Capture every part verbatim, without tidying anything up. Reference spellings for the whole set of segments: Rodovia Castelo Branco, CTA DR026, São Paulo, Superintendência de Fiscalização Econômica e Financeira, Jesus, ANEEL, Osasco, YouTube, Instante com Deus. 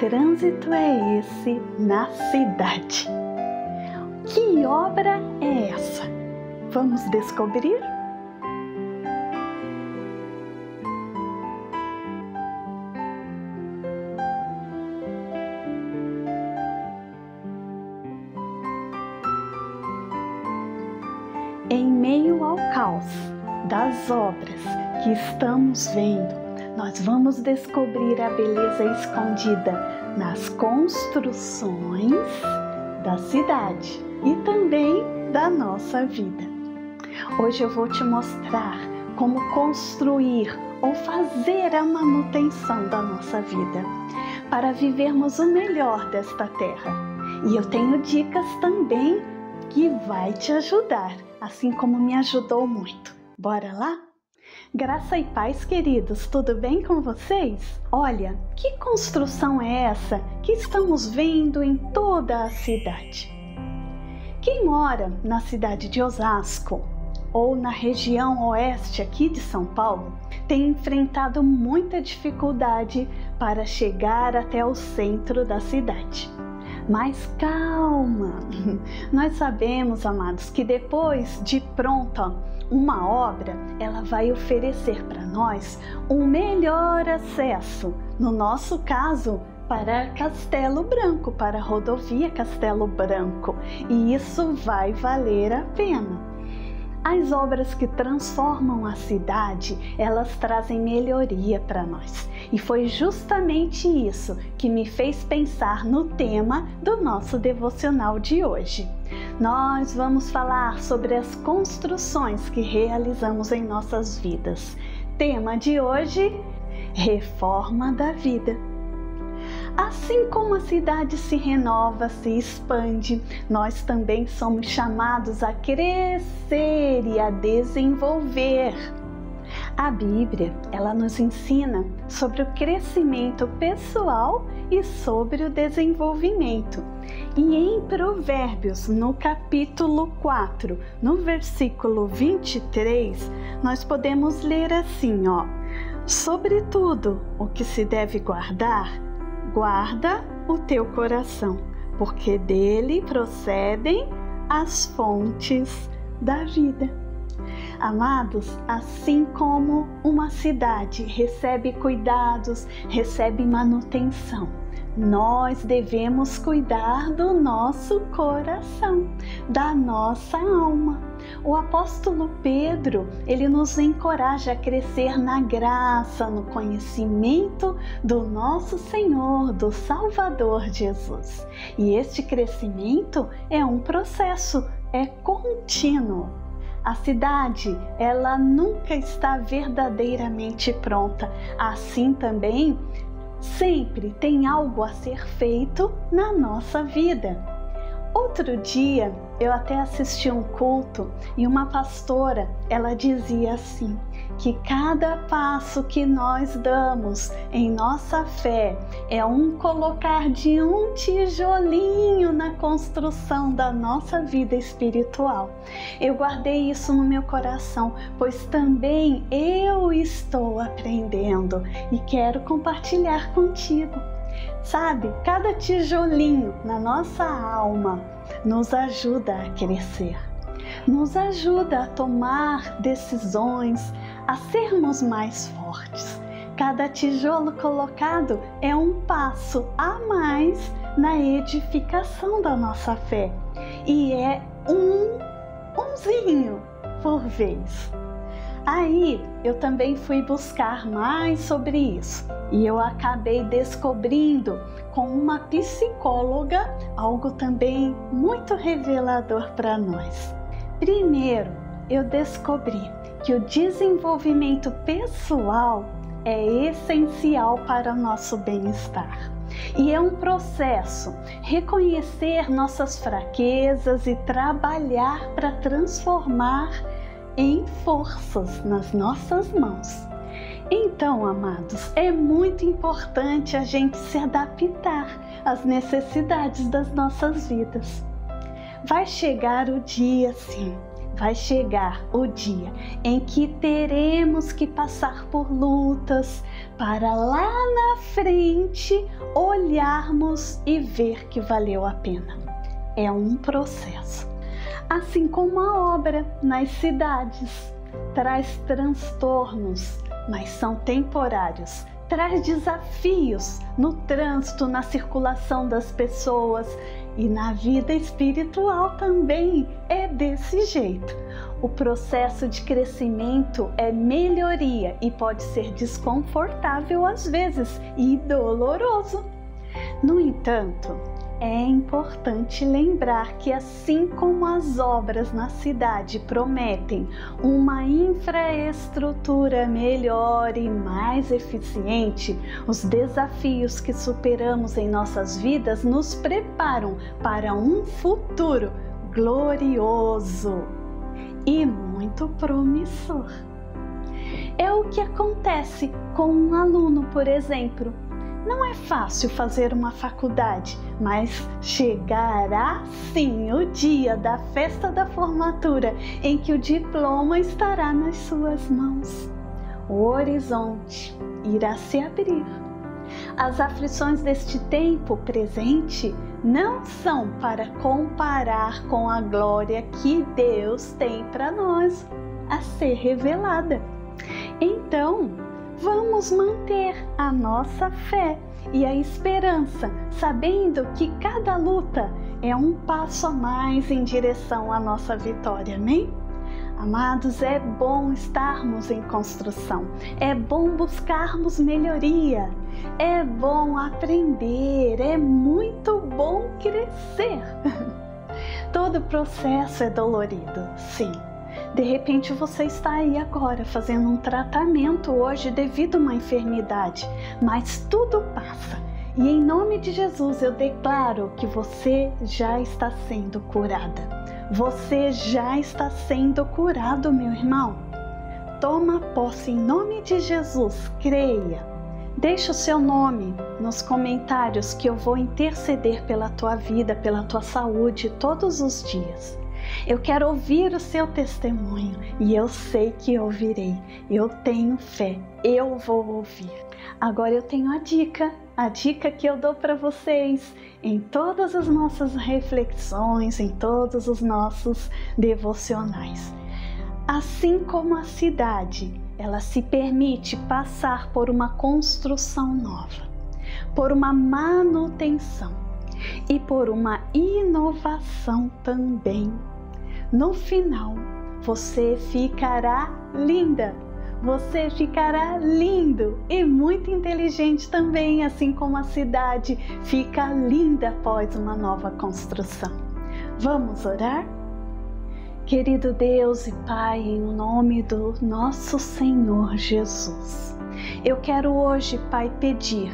trânsito é esse na cidade? Que obra é essa? Vamos descobrir? Em meio ao caos das obras que estamos vendo, nós vamos descobrir a beleza escondida nas construções da cidade e também da nossa vida. Hoje eu vou te mostrar como construir ou fazer a manutenção da nossa vida para vivermos o melhor desta terra. E eu tenho dicas também que vai te ajudar, assim como me ajudou muito. Bora lá? Graça e paz, queridos, tudo bem com vocês? Olha, que construção é essa que estamos vendo em toda a cidade? Quem mora na cidade de Osasco ou na região oeste aqui de São Paulo tem enfrentado muita dificuldade para chegar até o centro da cidade. Mas calma, nós sabemos, amados, que depois de pronta uma obra, ela vai oferecer para nós um melhor acesso, no nosso caso, para Castelo Branco, para a Rodovia Castelo Branco, e isso vai valer a pena. As obras que transformam a cidade, elas trazem melhoria para nós. E foi justamente isso que me fez pensar no tema do nosso devocional de hoje. Nós vamos falar sobre as construções que realizamos em nossas vidas. Tema de hoje: reforma da vida. Assim como a cidade se renova, se expande, nós também somos chamados a crescer e a desenvolver. A Bíblia, ela nos ensina sobre o crescimento pessoal e sobre o desenvolvimento. E em Provérbios, no capítulo quatro, no versículo vinte e três, nós podemos ler assim, ó: sobretudo, o que se deve guardar, guarda o teu coração, porque dele procedem as fontes da vida. Amados, assim como uma cidade recebe cuidados, recebe manutenção, nós devemos cuidar do nosso coração, da nossa alma. O apóstolo Pedro, ele nos encoraja a crescer na graça, no conhecimento do nosso Senhor, do Salvador Jesus. E este crescimento é um processo, é contínuo. A cidade, ela nunca está verdadeiramente pronta. Assim também, sempre tem algo a ser feito na nossa vida. Outro dia eu até assisti um culto e uma pastora, ela dizia assim, que cada passo que nós damos em nossa fé é um colocar de um tijolinho na construção da nossa vida espiritual. Eu guardei isso no meu coração, pois também eu estou aprendendo e quero compartilhar contigo. Sabe, cada tijolinho na nossa alma nos ajuda a crescer, nos ajuda a tomar decisões, a sermos mais fortes. Cada tijolo colocado é um passo a mais na edificação da nossa fé, e é um umzinho por vez. Aí eu também fui buscar mais sobre isso e eu acabei descobrindo com uma psicóloga algo também muito revelador para nós. Primeiro, eu descobri que o desenvolvimento pessoal é essencial para o nosso bem-estar. E é um processo, reconhecer nossas fraquezas e trabalhar para transformar em forças nas nossas mãos. Então, amados, é muito importante a gente se adaptar às necessidades das nossas vidas. Vai chegar o dia, sim, vai chegar o dia em que teremos que passar por lutas para lá na frente olharmos e ver que valeu a pena. É um processo. Assim como a obra nas cidades traz transtornos, mas são temporários. Traz desafios no trânsito, na circulação das pessoas e na vida espiritual também é desse jeito. O processo de crescimento é melhoria e pode ser desconfortável às vezes e doloroso. No entanto, é importante lembrar que assim como as obras na cidade prometem uma infraestrutura melhor e mais eficiente, os desafios que superamos em nossas vidas nos preparam para um futuro glorioso e muito promissor. É o que acontece com um aluno, por exemplo. Não é fácil fazer uma faculdade, mas chegará sim o dia da festa da formatura em que o diploma estará nas suas mãos. O horizonte irá se abrir. As aflições deste tempo presente não são para comparar com a glória que Deus tem para nós a ser revelada. Então, vamos manter a nossa fé e a esperança, sabendo que cada luta é um passo a mais em direção à nossa vitória, amém? Amados, é bom estarmos em construção, é bom buscarmos melhoria, é bom aprender, é muito bom crescer. Todo processo é dolorido, sim. De repente você está aí agora fazendo um tratamento hoje devido a uma enfermidade, mas tudo passa. E em nome de Jesus eu declaro que você já está sendo curada. Você já está sendo curado, meu irmão. Toma posse em nome de Jesus, creia. Deixa o seu nome nos comentários que eu vou interceder pela tua vida, pela tua saúde todos os dias. Eu quero ouvir o seu testemunho e eu sei que ouvirei. Eu tenho fé, eu vou ouvir. Agora eu tenho a dica, a dica que eu dou para vocês em todas as nossas reflexões, em todos os nossos devocionais. Assim como a cidade, ela se permite passar por uma construção nova, por uma manutenção e por uma inovação também. No final, você ficará linda, você ficará lindo e muito inteligente também, assim como a cidade fica linda após uma nova construção. Vamos orar? Querido Deus e Pai, em nome do nosso Senhor Jesus, eu quero hoje, Pai, pedir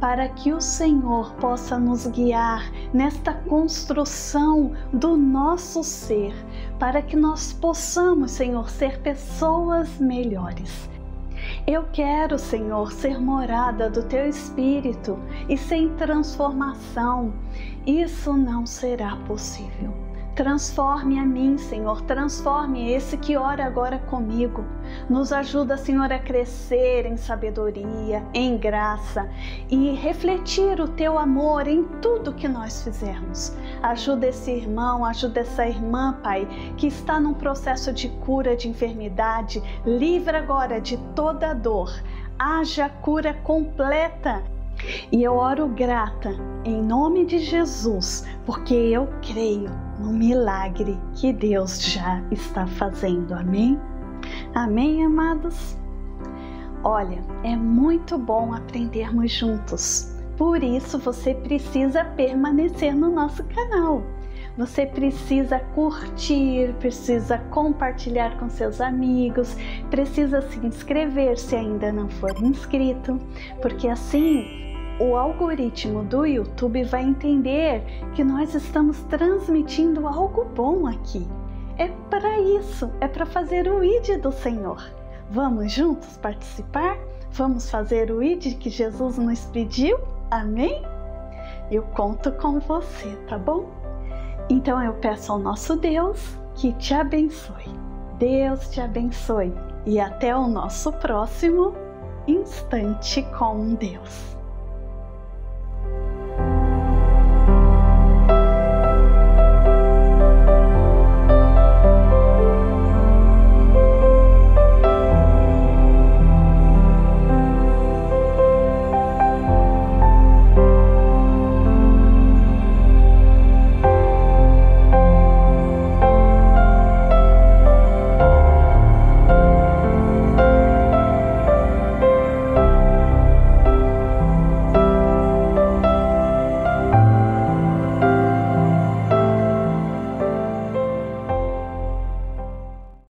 para que o Senhor possa nos guiar nesta construção do nosso ser, para que nós possamos, Senhor, ser pessoas melhores. Eu quero, Senhor, ser morada do Teu Espírito e sem transformação, isso não será possível. Transforme a mim, Senhor, transforme esse que ora agora comigo. Nos ajuda, Senhor, a crescer em sabedoria, em graça e refletir o Teu amor em tudo que nós fizermos. Ajuda esse irmão, ajuda essa irmã, Pai, que está num processo de cura de enfermidade. Livra agora de toda dor. Haja cura completa. E eu oro grata em nome de Jesus, porque eu creio no milagre que Deus já está fazendo, amém? Amém, amados? Olha, é muito bom aprendermos juntos, por isso você precisa permanecer no nosso canal. Você precisa curtir, precisa compartilhar com seus amigos, precisa se inscrever se ainda não for inscrito, porque assim o algoritmo do YouTube vai entender que nós estamos transmitindo algo bom aqui. É para isso, é para fazer o I D do Senhor. Vamos juntos participar? Vamos fazer o I D que Jesus nos pediu? Amém? Eu conto com você, tá bom? Então eu peço ao nosso Deus que te abençoe. Deus te abençoe e até o nosso próximo Instante com Deus.